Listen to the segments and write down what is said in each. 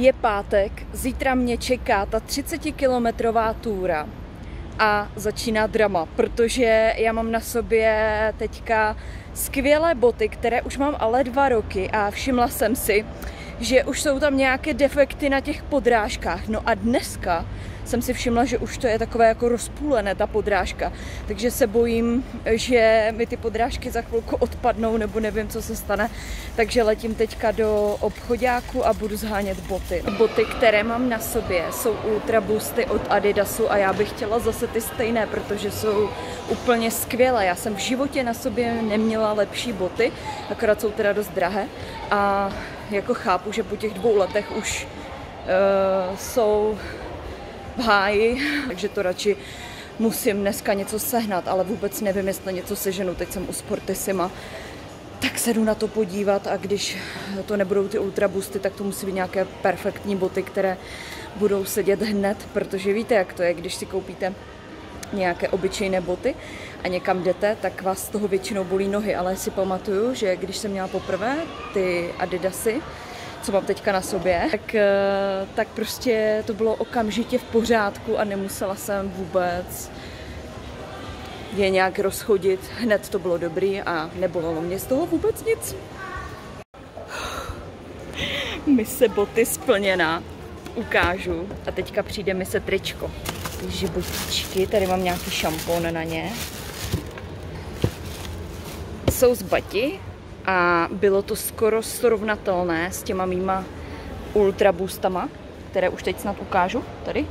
Je pátek, zítra mě čeká ta 30-kilometrová túra a začíná drama, protože já mám na sobě teďka skvělé boty, které už mám ale 2 roky a všimla jsem si, že už jsou tam nějaké defekty na těch podrážkách. No a dneska jsem si všimla, že už to je takové jako rozpůlené ta podrážka, takže se bojím, že mi ty podrážky za chvilku odpadnou nebo nevím, co se stane, takže letím teďka do obchodáku a budu zhánět boty. Boty, které mám na sobě, jsou Ultra Boosty od Adidasu a já bych chtěla zase ty stejné, protože jsou úplně skvělé. Já jsem v životě na sobě neměla lepší boty, akorát jsou teda dost drahé a jako chápu, že po těch 2 letech už jsou v háji, takže to radši musím dneska něco sehnat, ale vůbec nevím, jestli něco seženu, teď jsem u Sportisima, tak se jdu na to podívat a když to nebudou ty Ultra Boosty, tak to musí být nějaké perfektní boty, které budou sedět hned, protože víte, jak to je, když si koupíte nějaké obyčejné boty a někam jdete, tak vás z toho většinou bolí nohy, ale si pamatuju, že když jsem měla poprvé ty Adidasy, co mám teďka na sobě, tak prostě to bylo okamžitě v pořádku a nemusela jsem vůbec je nějak rozchodit. Hned to bylo dobrý a nebolelo mě z toho vůbec nic. Mise boty splněná. Ukážu. A teďka přijde mise tričko. Ježi botičky, tady mám nějaký šampon na ně. Jsou z bati. A bylo to skoro srovnatelné s těma mýma Ultra Boostama, které už teď snad ukážu, tady.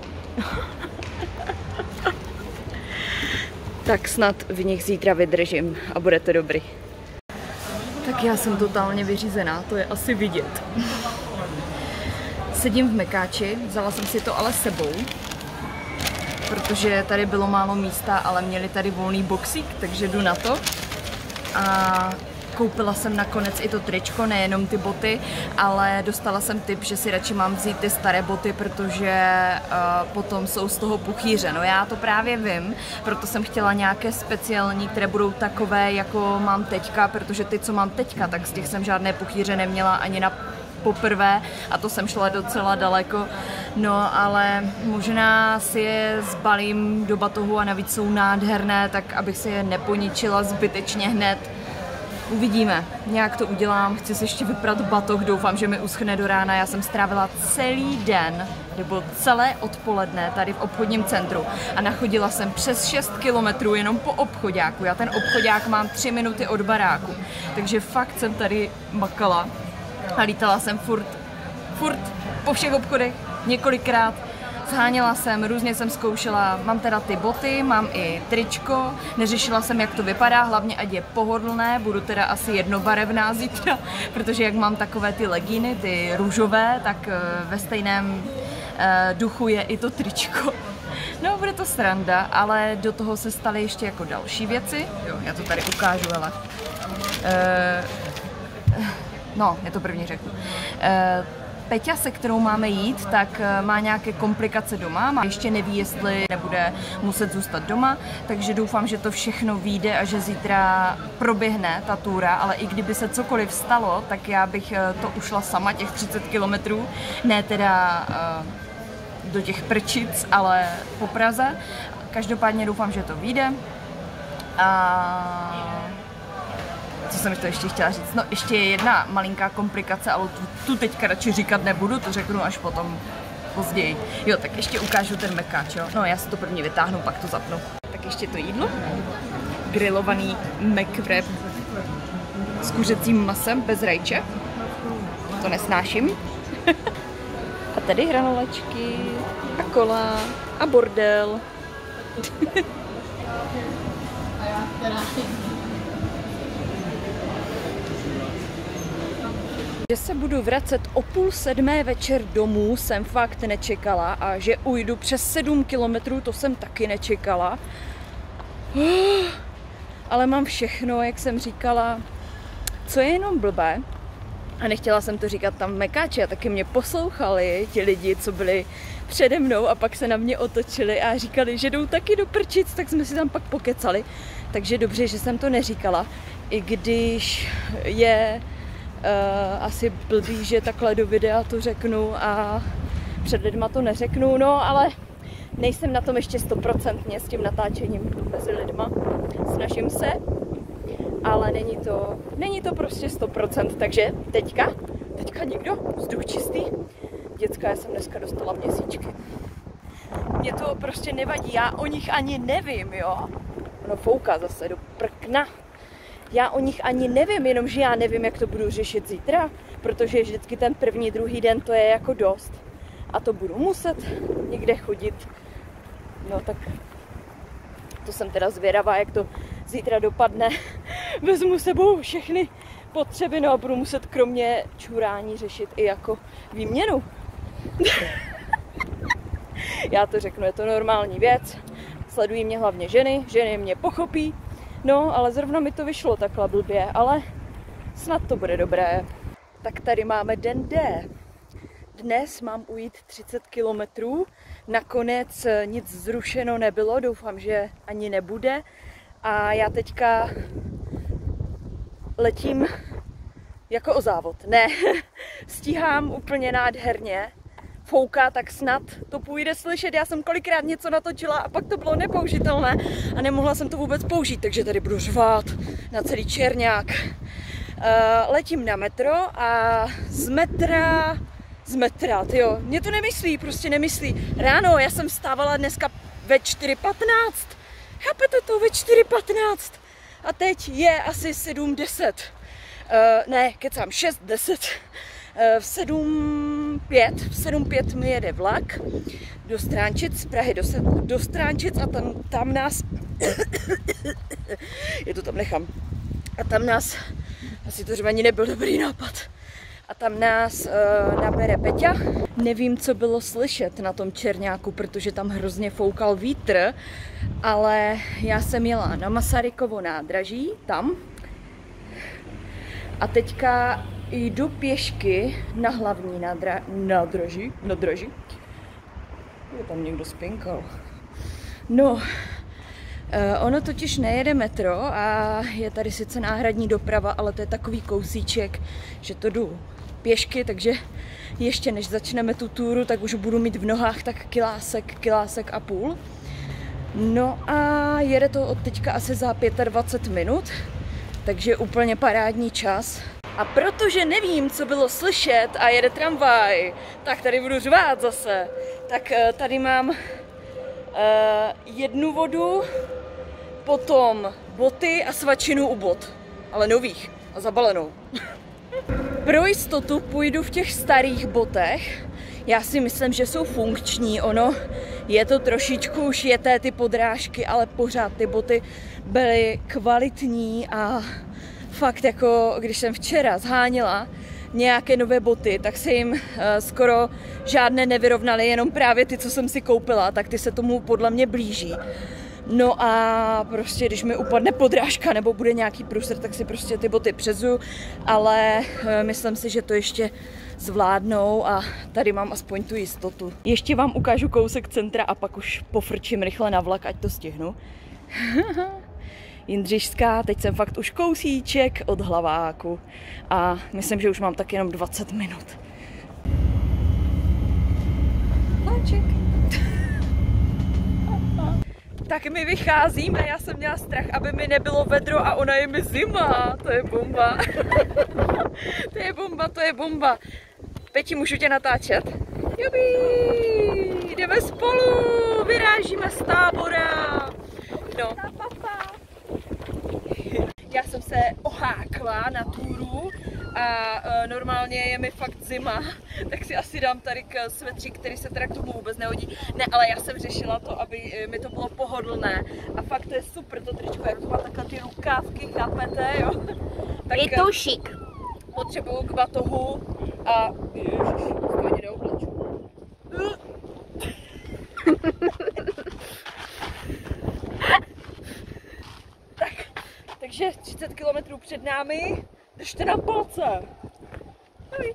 Tak snad v nich zítra vydržím a bude to dobrý. Tak já jsem totálně vyřízená, to je asi vidět. Sedím v mekáči, vzala jsem si to ale sebou, protože tady bylo málo místa, ale měli tady volný boxík, takže jdu na to. A koupila jsem nakonec i to tričko, nejenom ty boty, ale dostala jsem tip, že si radši mám vzít ty staré boty, protože potom jsou z toho puchýře. No já to právě vím, proto jsem chtěla nějaké speciální, které budou takové, jako mám teďka, protože ty, co mám teďka, tak z těch jsem žádné puchýře neměla ani na poprvé a to jsem šla docela daleko. No ale možná si je zbalím do batohu a navíc jsou nádherné, tak abych si je neponičila zbytečně hned. Uvidíme, nějak to udělám, chci se ještě vyprat batoh, doufám, že mi uschne do rána. Já jsem strávila celý den, nebo celé odpoledne tady v obchodním centru a nachodila jsem přes 6 kilometrů jenom po obchodáku. Já ten obchodák mám 3 minuty od baráku, takže fakt jsem tady makala a lítala jsem furt po všech obchodech několikrát. Zháněla jsem, různě jsem zkoušela, mám teda ty boty, mám i tričko, neřešila jsem, jak to vypadá, hlavně ať je pohodlné, budu teda asi jednobarevná zítra, protože jak mám takové ty legíny, ty růžové, tak ve stejném duchu je i to tričko. No, bude to sranda, ale do toho se staly ještě jako další věci. Jo, já to tady ukážu, ale... No, já to první řeknu. Peťa, se kterou máme jít, tak má nějaké komplikace doma, ještě neví, jestli nebude muset zůstat doma, takže doufám, že to všechno vyjde a že zítra proběhne ta túra, ale i kdyby se cokoliv stalo, tak já bych to ušla sama těch 30 kilometrů, ne teda do těch Prčic, ale po Praze. Každopádně doufám, že to vyjde. Co jsem to ještě chtěla říct? No, ještě je jedna malinká komplikace, ale tu teďka radši říkat nebudu, to řeknu až potom později. Jo, tak ještě ukážu ten mekáč, jo? No, já si to první vytáhnu, pak to zapnu. Tak ještě to jídlo. Grilovaný McWrap s kuřecím masem bez rajče. To nesnáším. A tady hranolečky a kola a bordel. A já teda... Že se budu vracet o 6:30 večer domů, jsem fakt nečekala a že ujdu přes 7 kilometrů, to jsem taky nečekala. Ale mám všechno, jak jsem říkala, co je jenom blbé. A nechtěla jsem to říkat tam v mekáči a taky mě poslouchali ti lidi, co byli přede mnou a pak se na mě otočili a říkali, že jdou taky do Prčic, tak jsme si tam pak pokecali. Takže dobře, že jsem to neříkala, i když je asi blbý, že takhle do videa to řeknu a před lidma to neřeknu, no ale nejsem na tom ještě 100% s tím natáčením mezi lidma. Snažím se, ale není to prostě 100%, takže teďka někdo, vzduch čistý. Děcka, já jsem dneska dostala měsíčky. Mně to prostě nevadí, já o nich ani nevím, jo. Ono fouká zase do prkna. Já o nich ani nevím, jenomže já nevím, jak to budu řešit zítra, protože vždycky ten první, druhý den to je jako dost. A to budu muset někde chodit. No tak to jsem teda zvědavá, jak to zítra dopadne. Vezmu sebou všechny potřeby, no a budu muset kromě čurání řešit i jako výměnu. Já to řeknu, je to normální věc. Sledují mě hlavně ženy mě pochopí. No, ale zrovna mi to vyšlo takhle blbě, ale snad to bude dobré. Tak tady máme den D. Dnes mám ujít 30 kilometrů. Nakonec nic zrušeno nebylo, doufám, že ani nebude. A já teďka letím jako o závod. Ne, stíhám úplně nádherně. Fouká, tak snad to půjde slyšet. Já jsem kolikrát něco natočila a pak to bylo nepoužitelné a nemohla jsem to vůbec použít, takže tady budu řvát na celý čerňák. Letím na metro a z metra, tyjo, mě to nemyslí, prostě nemyslí. Ráno, já jsem vstávala dneska ve 4:15, chápete to, ve 4:15 a teď je asi 7:10, ne, kecám, 6:10. V 7:05 mi jede vlak do Stránčic, z Prahy do Stránčic a tam nás je to tam nechám a tam nás asi to řvaní nebyl dobrý nápad a tam nás nabere Peťa. Nevím, co bylo slyšet na tom čerňáku, protože tam hrozně foukal vítr, ale já jsem jela na Masarykovo nádraží tam a teďka jdu pěšky na hlavní nádraží. Je tam někdo spinkal. No, ono totiž nejede metro a je tady sice náhradní doprava, ale to je takový kousíček, že to jdu pěšky, takže ještě než začneme tu túru, tak už budu mít v nohách tak kilásek a půl. No a jede to od teďka asi za 25 minut, takže úplně parádní čas. A protože nevím, co bylo slyšet a jede tramvaj, tak tady budu řvát zase. Tak tady mám jednu vodu, potom boty a svačinu u bot, ale nových a zabalenou. Pro jistotu půjdu v těch starých botech. Já si myslím, že jsou funkční, ono je to trošičku už jeté ty podrážky, ale pořád ty boty byly kvalitní a fakt jako, když jsem včera zháněla nějaké nové boty, tak se jim skoro žádné nevyrovnaly, jenom právě ty, co jsem si koupila, tak ty se tomu podle mě blíží. No a prostě, když mi upadne podrážka nebo bude nějaký průser, tak si prostě ty boty přezu, ale myslím si, že to ještě zvládnou a tady mám aspoň tu jistotu. Ještě vám ukážu kousek centra a pak už pofrčím rychle na vlak, ať to stihnu. Jindřišská, teď jsem fakt už kousíček od Hlaváku a myslím, že už mám tak jenom 20 minut. Láček. Tak my vycházíme, já jsem měla strach, aby mi nebylo vedro a ona je mi zima. To je bomba. To je bomba. Peti, můžu tě natáčet? Jubí, jdeme spolu, vyrážíme z Tábora. No. Já jsem se ohákla na túru a normálně je mi fakt zima, tak si asi dám tady svetřík, který se teda k tomu vůbec nehodí. Ne, ale já jsem řešila to, aby mi to bylo pohodlné a fakt to je super to tričko, jak to má takhle ty rukávky, chápete, jo? Tak je to šik. Potřebuju k batohu a ježiš, hodně neobleču. Takže 30 km před námi, držte nám palce. Dobrý.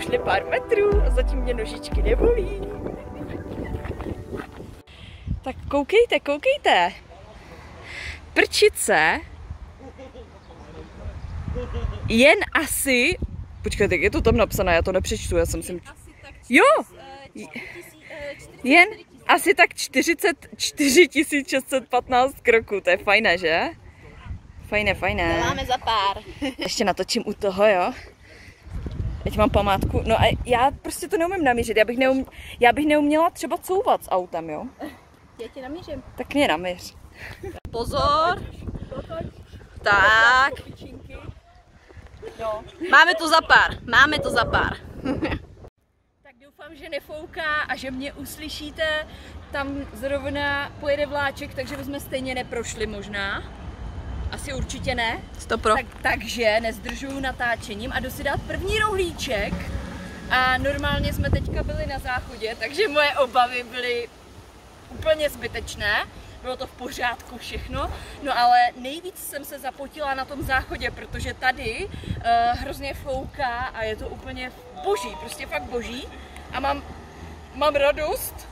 ušli pár metrů a zatím mě nožičky nebolí. Tak koukejte, koukejte. Prčice jen asi... Počkejte, je to tam napsané, já to nepřečtu, já jsem si... Jo! Jen asi tak 44 615 kroků, to je fajné, že? Fajné, fajné. To máme za pár. Ještě natočím u toho, jo? Teď mám památku. No a já prostě to neumím namířit, já bych neuměla třeba couvat s autem, jo? Já ti namířím. Tak mě namíř. Pozor! Tak. Máme to za pár, máme to za pár. Tak doufám, že nefouká a že mě uslyšíte. Tam zrovna pojede vláček, takže bychom stejně neprošli možná. Asi určitě ne. 100%. Takže nezdržuju natáčením a jdu si dát první rohlíček. A normálně jsme teďka byli na záchodě, takže moje obavy byly úplně zbytečné. Bylo to v pořádku všechno, no ale nejvíc jsem se zapotila na tom záchodě, protože tady hrozně fouká a je to úplně boží, prostě fakt boží. A mám radost,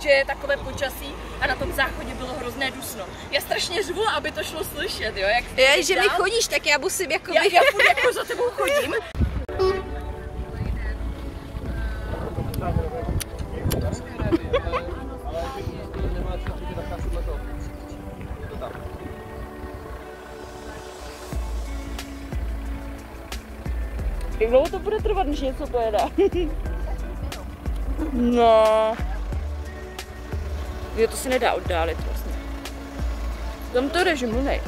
že je takové počasí a na tom záchodě bylo hrozné dusno. Já strašně řvu, aby to šlo slyšet, jo? Jak je, že mi chodíš, tak já musím jako... Já furt jako za tebou chodím. Jak dlouho to bude trvat, než něco pojede? No. Jo, to se nedá oddálit vlastně. Tam to režim, mlunej.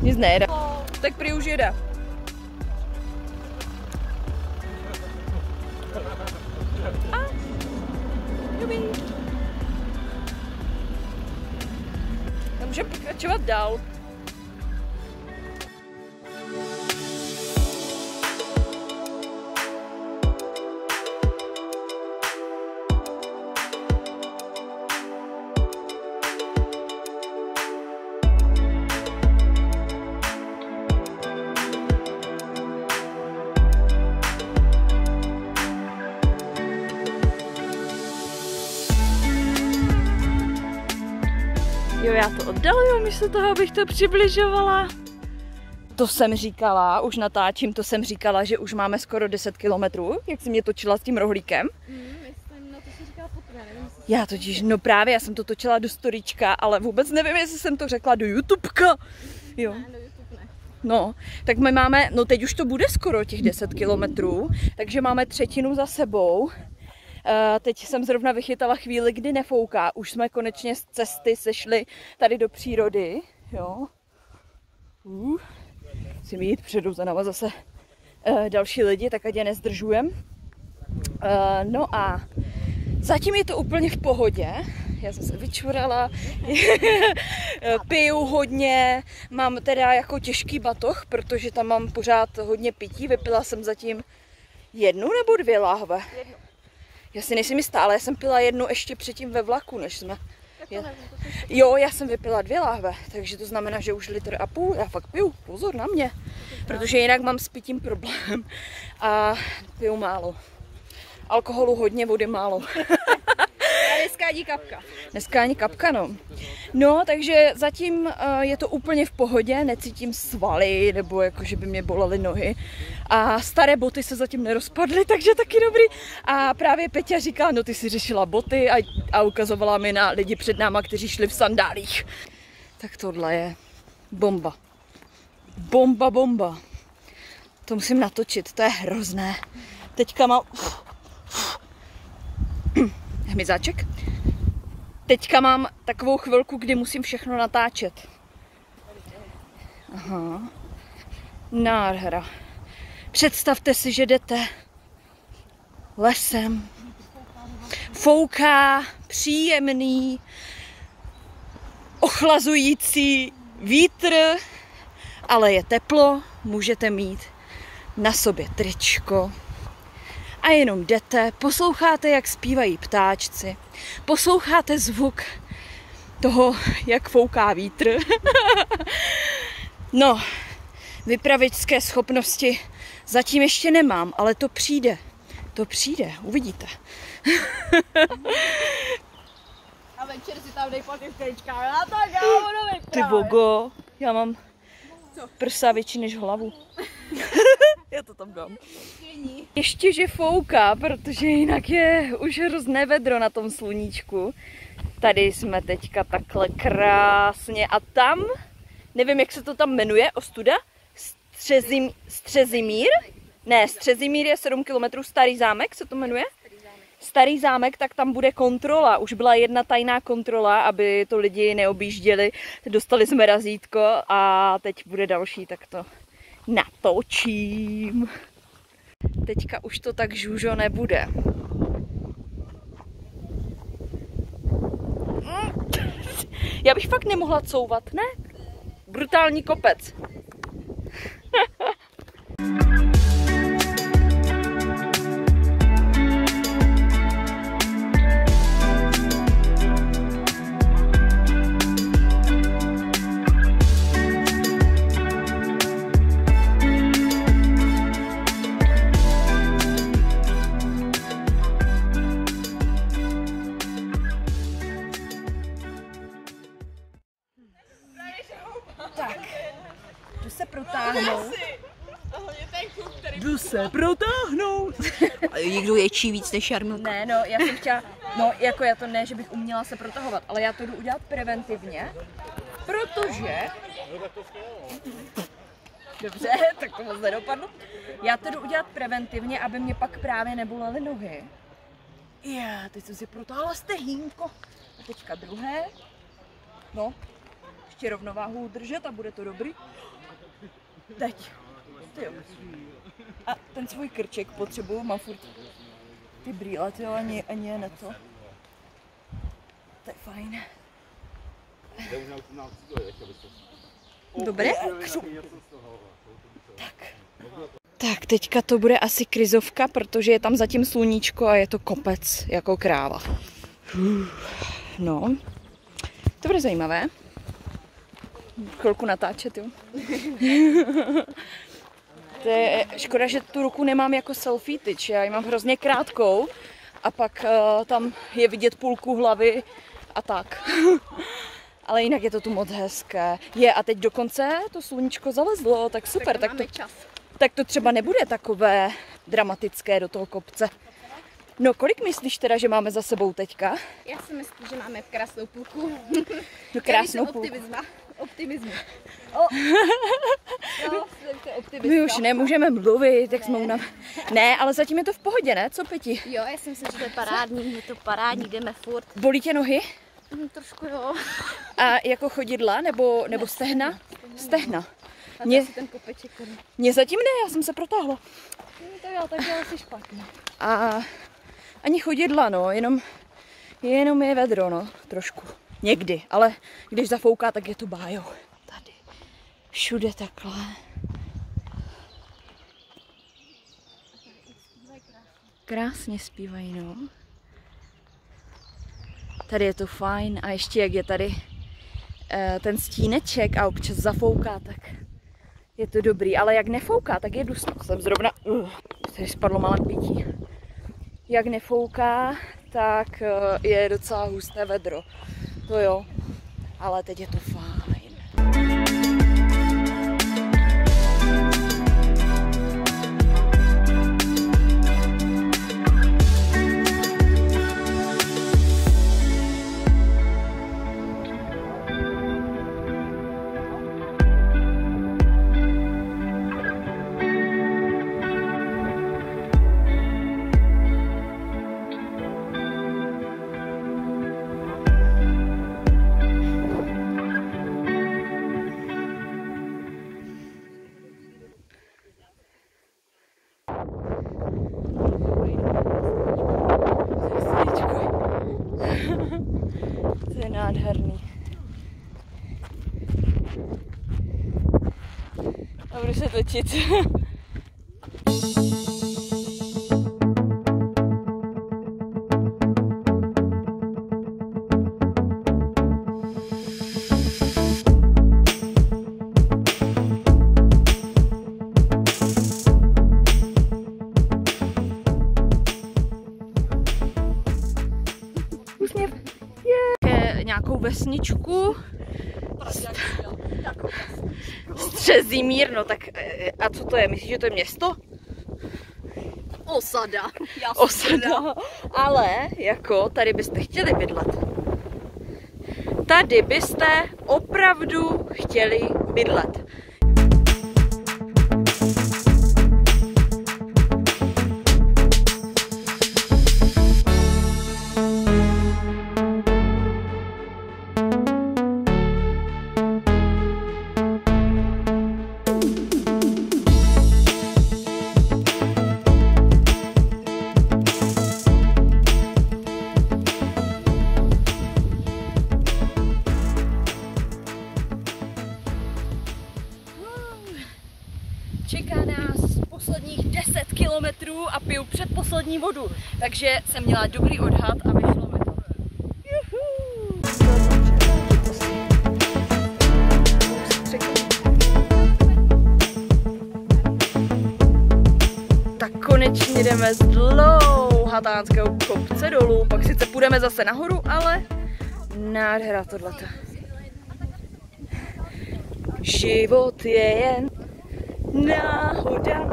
Nic nejde. Tak prý už jede. Můžeme pokračovat dál. Já to oddaluju, místo toho, abych to přibližovala. To jsem říkala, už natáčím, to jsem říkala, že už máme skoro 10 kilometrů, jak jsi mě točila s tím rohlíkem. No to jsi říkala poprvé, nevím, jestli já totiž, no právě, já jsem to točila do storička, ale vůbec nevím, jestli jsem to řekla do YouTubeka. Jo. Ne, do YouTube ne. No, tak my máme, no teď už to bude skoro těch 10 kilometrů, takže máme třetinu za sebou. Teď jsem zrovna vychytala chvíli, kdy nefouká. Už jsme konečně z cesty sešli tady do přírody. Jo. Musím jít, přijedou za náma zase další lidi, tak ať je nezdržujem. No a zatím je to úplně v pohodě. Já jsem se vyčurala, piju hodně, mám teda jako těžký batoh, protože tam mám pořád hodně pití. Vypila jsem zatím 1 nebo 2 láhve. Jednu. Já si nejsem jistá, ale já jsem pila 1 ještě předtím ve vlaku, než jsme... Jo, já jsem vypila 2 láhve, takže to znamená, že už 1,5 litru. Já fakt piju, pozor na mě, protože jinak mám s pitím problém a piju málo. Alkoholu hodně, vody málo. A dneska ani kapka. Dneska ani kapka, no. No, takže zatím je to úplně v pohodě, necítím svaly, nebo jako, že by mě bolely nohy. A staré boty se zatím nerozpadly, takže taky dobrý. A právě Peťa říká, no ty si řešila boty a ukazovala mi na lidi před náma, kteří šli v sandálích. Tak tohle je bomba. Bomba, bomba. To musím natočit, to je hrozné. Teďka mám... Hmyzáček. Teďka mám takovou chvilku, kdy musím všechno natáčet. Aha. Nádhera. Představte si, že jdete lesem. Fouká, příjemný, ochlazující vítr, ale je teplo, můžete mít na sobě tričko. A jenom jdete, posloucháte, jak zpívají ptáčci. posloucháte zvuk toho, jak fouká vítr. No, vypravičské schopnosti zatím ještě nemám, ale to přijde. To přijde, uvidíte. A večer si tam dej po ty vtečkách, já tak já budu vyprávět. Ty bogo, já mám prsa větší než hlavu. Já to tam dám. Ještě, že fouká, protože jinak je už hrozné vedro na tom sluníčku. Tady jsme teďka takhle krásně a tam, nevím, jak se to tam jmenuje, ostuda? Střezimír? Ne, Střezimír je 7 km starý zámek, se to jmenuje? Starý zámek, tak tam bude kontrola. Už byla jedna tajná kontrola, aby to lidi neobjížděli. Dostali jsme razítko a teď bude další, tak to natočím. Teďka už to tak žůžo nebude. Já bych fakt nemohla couvat, ne? Brutální kopec. Protáhnout. Někdo ječí víc než Jarmilka. Ne, no, já jsem chtěla, no, jako já to ne, že bych uměla se protahovat, ale já to jdu udělat preventivně, protože... Dobře, tak to moc nedopadlo. Já to jdu udělat preventivně, aby mě pak právě nebolely nohy. Já, teď jsem si protáhla stehínko. A teďka druhé. No, ještě rovnováhu udržet a bude to dobrý. Teď. Tyjo. A ten svůj krček potřebuju, mám furt ty brýle, tyjo, ani je na to. To je fajn. Dobré? Tak, teďka to bude asi krizovka, protože je tam zatím sluníčko a je to kopec jako kráva. No, to bude zajímavé. Chvilku natáčet, jo. To je škoda, že tu ruku nemám jako selfie tyč, já ji mám hrozně krátkou a pak tam je vidět půlku hlavy a tak. Ale jinak je to tu moc hezké. Je a teď dokonce to sluníčko zalezlo, tak super. Tak to třeba nebude takové dramatické do toho kopce. No kolik myslíš teda, že máme za sebou teďka? Já si myslím, že máme krásnou půlku. No krásnou půlku. Optimismus. No, my už nemůžeme mluvit, jak jsme unavené. Ne, ale zatím je to v pohodě, ne? Co, Peti? Jo, já si myslím, že to je parádní, je to parádní, jdeme furt. Bolí tě nohy? Trošku jo. A jako chodidla nebo stehna? Stehna. Mně zatím ne, já jsem se protáhla. To jo, tak je asi špatně. A ani chodidla, no, jenom je vedro, no, trošku. Někdy, ale když zafouká, tak je to bájo. Tady, všude takhle. Krásně zpívají, no. Tady je to fajn a ještě jak je tady ten stíneček a občas zafouká, tak je to dobrý. Ale jak nefouká, tak je dusno. Jsem zrovna... Tady spadlo malé pití. Jak nefouká, tak je docela husté vedro. To jo, ale teď je to fajn. Točit. nějakou vesničku. Střezimír, no tak a co to je? Myslíš, že to je město? Osada. Osada. Ale jako tady byste chtěli bydlet. Tady byste opravdu chtěli bydlet. A piju předposlední vodu, takže jsem měla dobrý odhad a vyšlo mi to. Tak konečně jdeme z dlouhatánského kopce dolů, pak sice půjdeme zase nahoru, ale nádhera tohleto. Život je jen náhoda.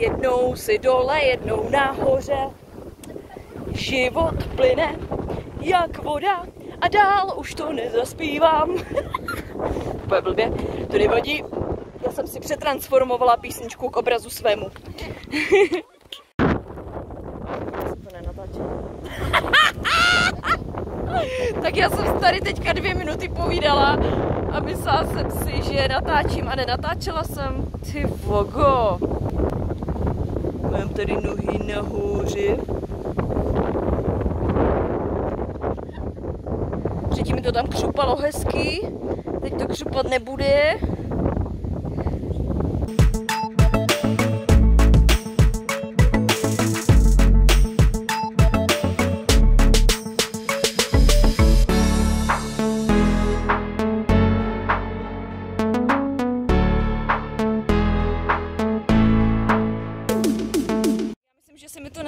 Jednou si dole, jednou nahoře. Život plyne jak voda a dál už to nezaspívám. Úplně blbě, to nevadí. Já jsem si přetransformovala písničku k obrazu svému. Tak já jsem tady teďka 2 minuty povídala a myslela jsem si, že natáčím a nenatáčela jsem. Ty vogo. Mám tady nohy nahoře. Předtím mi to tam křupalo hezky, teď to křupat nebude.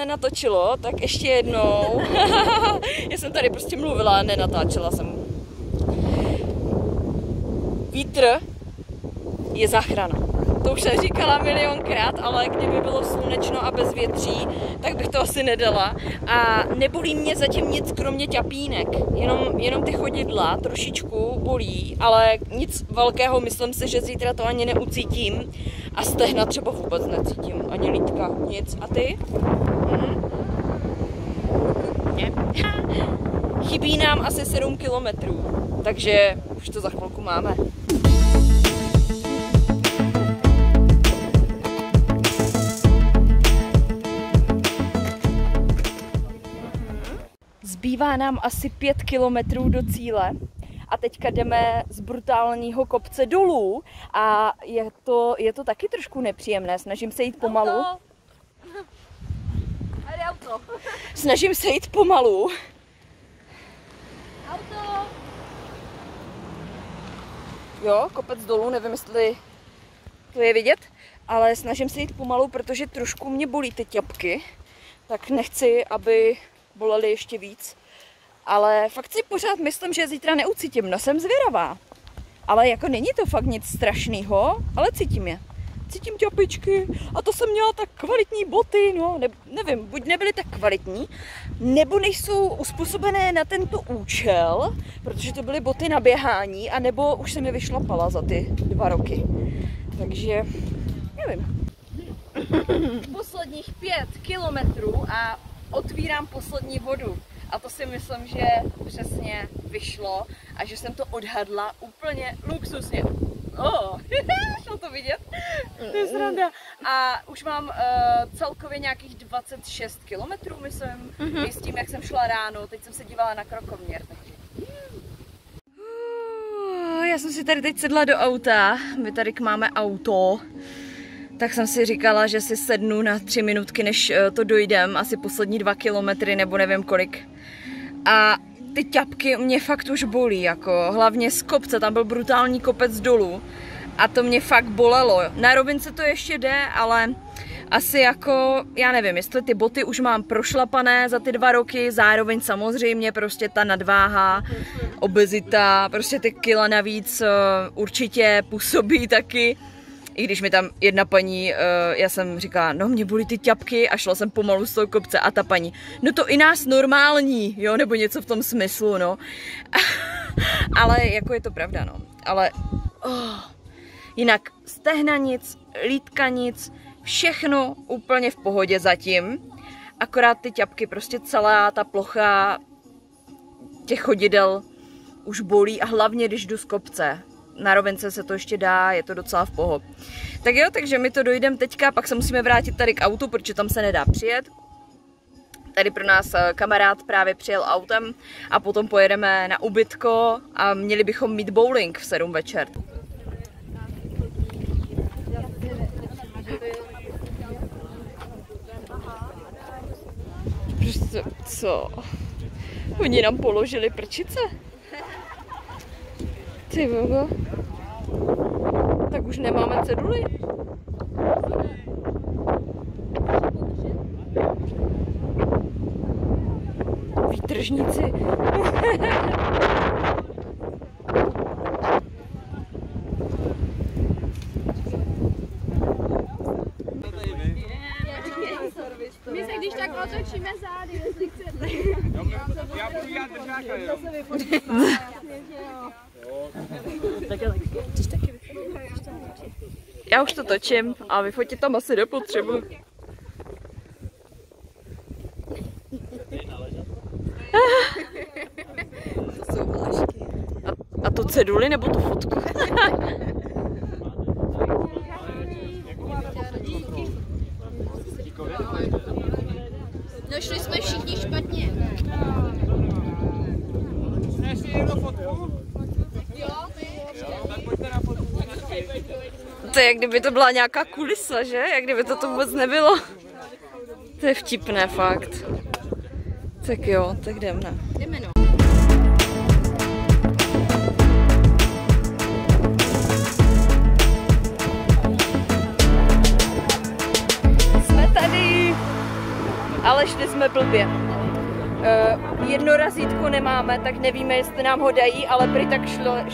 Natočilo, tak ještě jednou. Já jsem tady prostě mluvila, nenatáčela jsem. Vítr je záchrana. To už jsem říkala milionkrát, ale kdyby bylo slunečno a bez větří, tak bych to asi nedala. A nebolí mě zatím nic, kromě ťapínek. Jenom ty chodidla trošičku bolí, ale nic velkého, myslím si, že zítra to ani neucítím. A stehna třeba vůbec necítím, ani lítka, nic. A ty? Chybí nám asi 7 kilometrů, takže už to za chvilku máme. Zbývá nám asi 5 kilometrů do cíle a teďka jdeme z brutálního kopce dolů a je to taky trošku nepříjemné, snažím se jít pomalu. Snažím se jít pomalu. Auto. Jo, kopec dolů, nevím, jestli to je vidět, ale snažím se jít pomalu, protože trošku mě bolí ty ťapky, tak nechci, aby bolely ještě víc. Ale fakt si pořád myslím, že zítra neucítím, no jsem zvědavá. Ale jako není to fakt nic strašného, ale cítím je. Cítím ťapičky a to jsem měla tak kvalitní boty, no nevím, buď nebyly tak kvalitní, nebo nejsou uspůsobené na tento účel, protože to byly boty na běhání, anebo už se mi vyšlapala za ty 2 roky. Takže, nevím. Posledních 5 kilometrů a otvírám poslední vodu. A to si myslím, že přesně vyšlo a že jsem to odhadla úplně luxusně. Oh, šlo to vidět? To je sranda. A už mám celkově nějakých 26 kilometrů, myslím, i s tím, jak jsem šla ráno. Teď jsem se dívala na krokoměr. Takže... Já jsem si tady teď sedla do auta. My tady máme auto. Tak jsem si říkala, že si sednu na 3 minutky, než to dojdem. Asi poslední 2 kilometry, nebo nevím kolik. A ty ťapky mě fakt už bolí, jako hlavně z kopce, tam byl brutální kopec dolů a to mě fakt bolelo. Na rovince to ještě jde, ale asi jako, já nevím, jestli ty boty už mám prošlapané za ty 2 roky, zároveň samozřejmě prostě ta nadváha, obezita, prostě ty kila navíc určitě působí taky. I když mi tam jedna paní, já jsem říkala, no mě bolí ty ťapky a šla jsem pomalu z toho kopce a ta paní, no to i nás normální, jo, nebo něco v tom smyslu, no. Ale jako je to pravda, no. Ale jinak stehna nic, lítka nic, všechno úplně v pohodě zatím. Akorát ty ťapky, prostě celá ta plocha těch chodidel už bolí a hlavně, když jdu z kopce. Na rovince se to ještě dá, je to docela v pohodě. Tak jo, takže my to dojdeme teďka, pak se musíme vrátit tady k autu, protože tam se nedá přijet. Tady pro nás kamarád právě přijel autem a potom pojedeme na ubytko a měli bychom mít bowling v 7 večer. Co? Oni nám položili prčice? Ty bogo. Tak už nemáme ceduly. Výtržníci. My se když tak otočíme zády, jestli chcete. Já budu dělat držáka, jo. Já už to točím a vyfotit tam asi nepotřebuji. To jsou vlášky. A to ceduly nebo tu fotku? No šli jsme všichni špatně. Chceš jednu fotku? To je, jak kdyby to byla nějaká kulisa, že? Jak kdyby to vůbec nebylo. To je vtipné fakt. Tak jo, tak jdeme. Jdeme no. Jsme tady, ale šli jsme blbě. Jedno razítko nemáme, tak nevíme, jestli nám ho dají, ale prý tak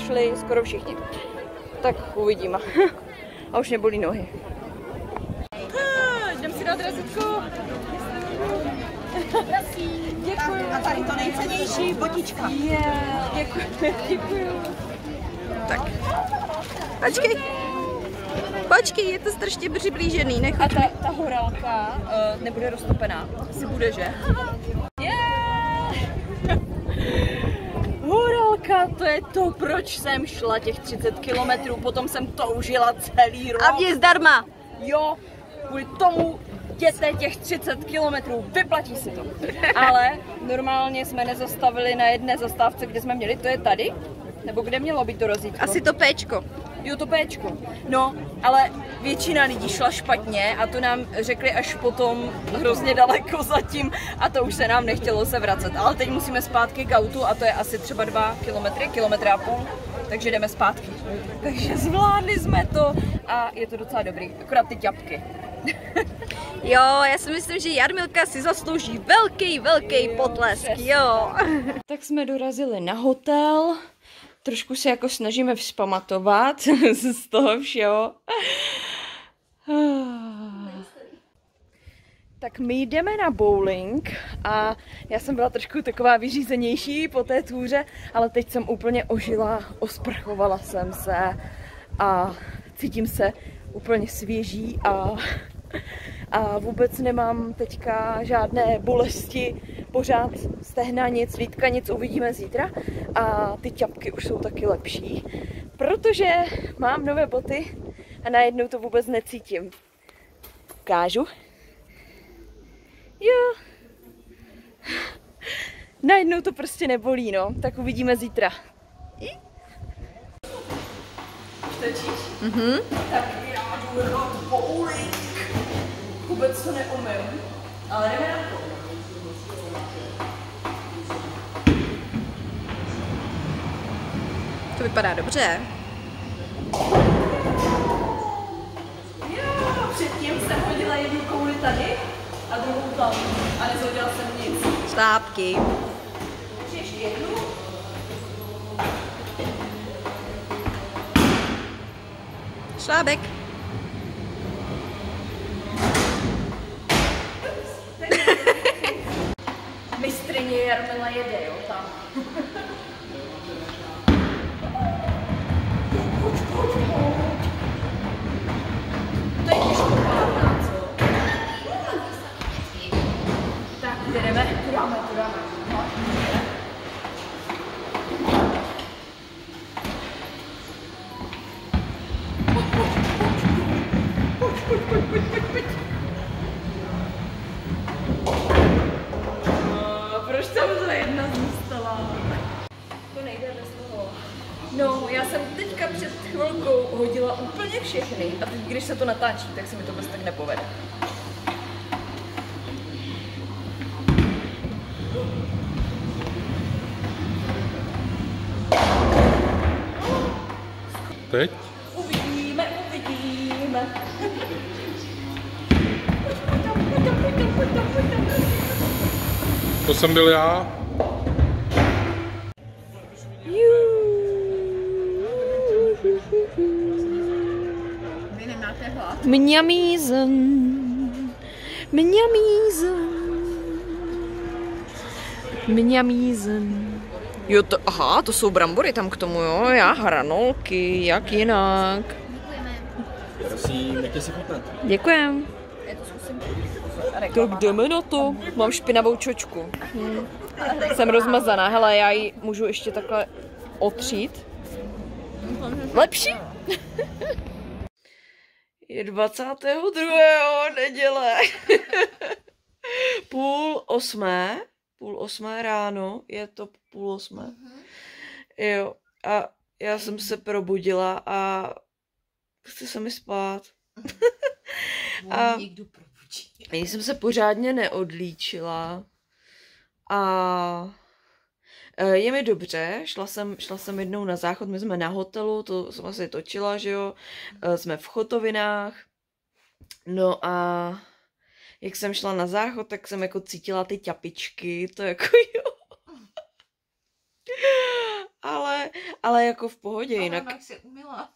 šli skoro všichni. Tak uvidíme. A už mě bolí nohy. Jdem si dát razítko. Děkuji. A tady to nejcennější botička. Děkuji. Tak. Počkej. Počkej, je to strašně přiblížený. Nechoď. A ta horálka nebude roztopená. Asi bude, že? Horálka, to je to, proč jsem šla těch 30 kilometrů, potom jsem toužila celý rok. A mě zdarma. Jo, kvůli tomu jděte těch 30 kilometrů, vyplatí si to. Ale normálně jsme nezastavili na jedné zastávce, kde jsme měli, to je tady? Nebo kde mělo být to rozjítko? Asi to péčko. Jo, to péčko. No, ale většina lidí šla špatně a to nám řekli až potom hrozně daleko zatím a to už se nám nechtělo se vracet. Ale teď musíme zpátky k autu a to je asi třeba 2 kilometry, 1,5 km, takže jdeme zpátky. Takže zvládli jsme to a je to docela dobrý, akorát ty ťapky. Jo, já si myslím, že Jarmilka si zaslouží velký potlesk, jo. Tak jsme dorazili na hotel. Trošku se jako snažíme vzpamatovat z toho všeho. Tak my jdeme na bowling a já jsem byla trošku taková vyřízenější po té tůře, ale teď jsem úplně ožila, osprchovala jsem se a cítím se úplně svěží a vůbec nemám teďka žádné bolesti, pořád stehna nic, lítka nic, uvidíme zítra a ty ťapky už jsou taky lepší, protože mám nové boty a najednou to vůbec necítím. Ukážu? Jo. Najednou to prostě nebolí, no, tak uvidíme zítra. Točíš? Tak já jdu na bowling. Vůbec to neumím, ale jdeme na to. To vypadá dobře. Jo, předtím jsem hodila jednu tady a druhou tam a nezhodila jsem nic. Štábky. Ještě jednu. Šlábek. Mistrině Jarmila jede, jo, tam. Proč tam za jedna zůstala? To nejde bez toho. No, já jsem teďka před chvilkou hodila úplně všechny a teď, když se to natáčí, tak se mi to vůbec tak nepovede. Teď? Uvidíme. To jsem byl já. Vy nemáte hlad? Mňamízen. Jo, to, aha, to jsou brambory tam k tomu, jo? Já hranolky, jak jinak. Děkujeme. Nechci si chutnat. Děkujem. Tak jdeme na to. Mám špinavou čočku. Jsem rozmazaná. Hele, já ji můžu ještě takhle otřít. Lepší? Je 22. neděle. Půl osmé ráno. Je to půl osmé. Jo. A já jsem se probudila a chce se mi spát. A já jsem se pořádně neodlíčila a je mi dobře, šla jsem jednou na záchod, my jsme na hotelu, to jsem asi točila, že jo, jsme v Chotovinách, no a jak jsem šla na záchod, tak jsem jako cítila ty ťapičky, to jako jo. Ale jako v pohodě, ale jinak. Ale jak se umyla.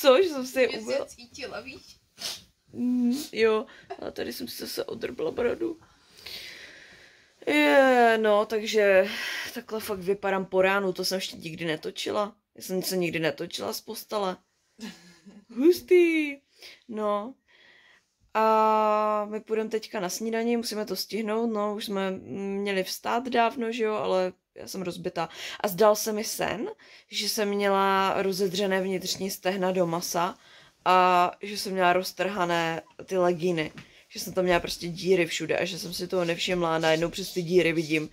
Což jsem si umyla. Mě se cítila, víš? Jo, a tady jsem si zase odrbla bradu. No, takže takhle fakt vypadám po ránu, to jsem ještě nikdy netočila. Já jsem se nikdy netočila z postele. Hustý. No. A my půjdeme teďka na snídani, musíme to stihnout, no, už jsme měli vstát dávno, že jo, ale já jsem rozbitá. A zdal se mi sen, že jsem měla rozedřené vnitřní stehna do masa. A že jsem měla roztrhané ty legíny, že jsem tam měla prostě díry všude a že jsem si toho nevšimla a najednou přes ty díry vidím,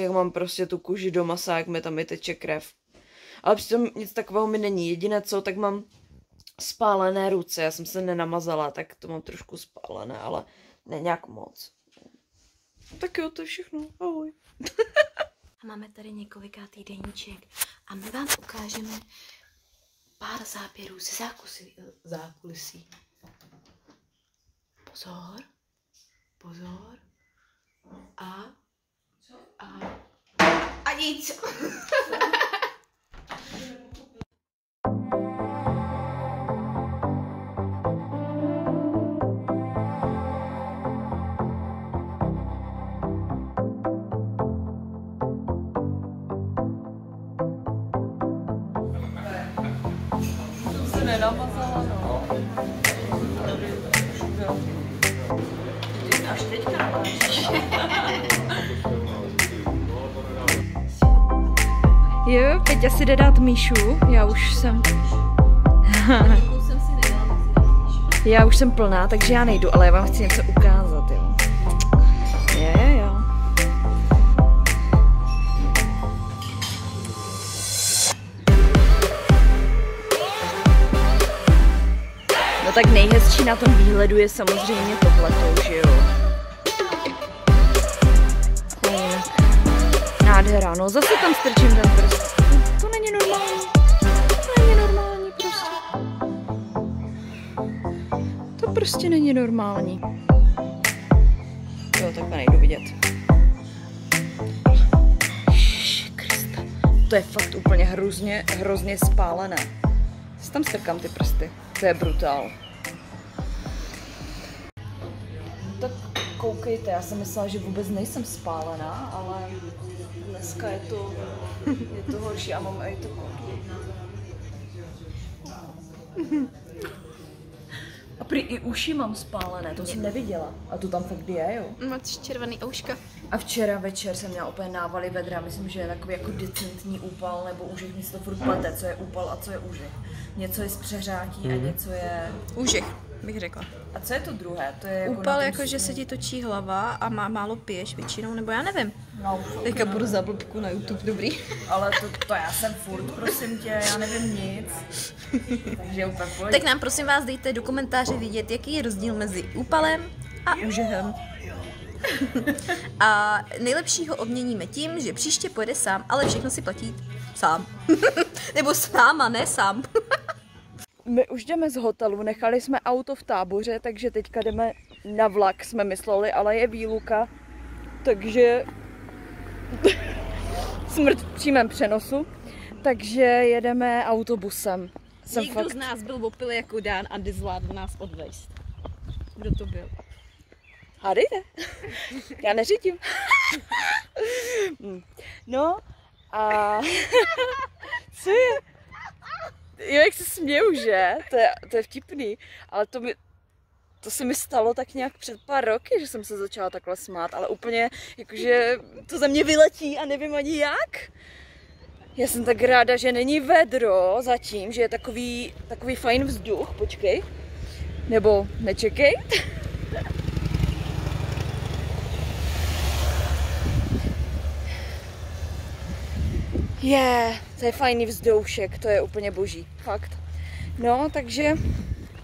jak mám prostě tu kůži do masa, jak mi tam vyteče krev. Ale přitom nic takového mi není, jediné co, tak mám spálené ruce, já jsem se nenamazala, tak to mám trošku spálené, ale ne nějak moc. Tak jo, to je všechno, ahoj. Máme tady několikátý deníček a my vám ukážeme pár záběrů ze zákulisí. Pozor, pozor a nic. Jo, Peťa si jde dát Míšu, já už jsem... Já už jsem plná, takže já nejdu, ale já vám chci něco ukázat, jo. Jo. No tak nejhezčí na tom výhledu je samozřejmě tohleto, že jo. Nádhera, no zase tam strčím ten prst. To není normální. To není normální prostě. To prostě není normální. Jo, takhle nejdu vidět. Ježiškrista. To je fakt úplně hrozně spálené. Si tam strkám ty prsty. To je brutál. Tak koukejte, já jsem myslela, že vůbec nejsem spálená, ale dneska je to horší a mám i to A prý i uši mám spálené, to jsem neviděla. A to tam fakt je, jo? Máš červený ouška. A včera večer jsem měla opět návaly vedra, myslím, že je takový jako decentní úpal nebo úžeh, mě se to furt plete, co je úpal a co je úžeh. Něco je z přeřátí a něco je... Úžeh, bych řekla. A co je to druhé? To je jako úpal, jako že se ti točí hlava a málo piješ většinou, nebo já nevím. No, teďka budu za blbku na YouTube, dobrý. Ale to já jsem furt, prosím tě, já nevím nic. Takže úplně pojď. Tak nám prosím vás dejte do komentáře vidět, jaký je rozdíl mezi úpalem a úžehem. A nejlepšího obměníme tím, že příště pojede sám, ale všechno si platí sám. Nebo s náma, ne sám. My už jdeme z hotelu, nechali jsme auto v Táboře, takže teďka jdeme na vlak, jsme mysleli, ale je výluka, takže smrt v přímém přenosu, takže jedeme autobusem. Nikdo fakt... z nás byl opilý jako Dán a nezvládl nás odvést. Kdo to byl? Hádejte. Já neřídím. No a... Co je? Jo, jak se směju, že? To je vtipný, ale to se mi stalo tak nějak před pár roky, že jsem se začala takhle smát, ale úplně jakože to ze mě vyletí a nevím ani jak. Já jsem tak ráda, že není vedro zatím, že je takový fajn vzduch, počkej, nebo nečekej. To je fajný vzdoušek, to je úplně boží, fakt. No, takže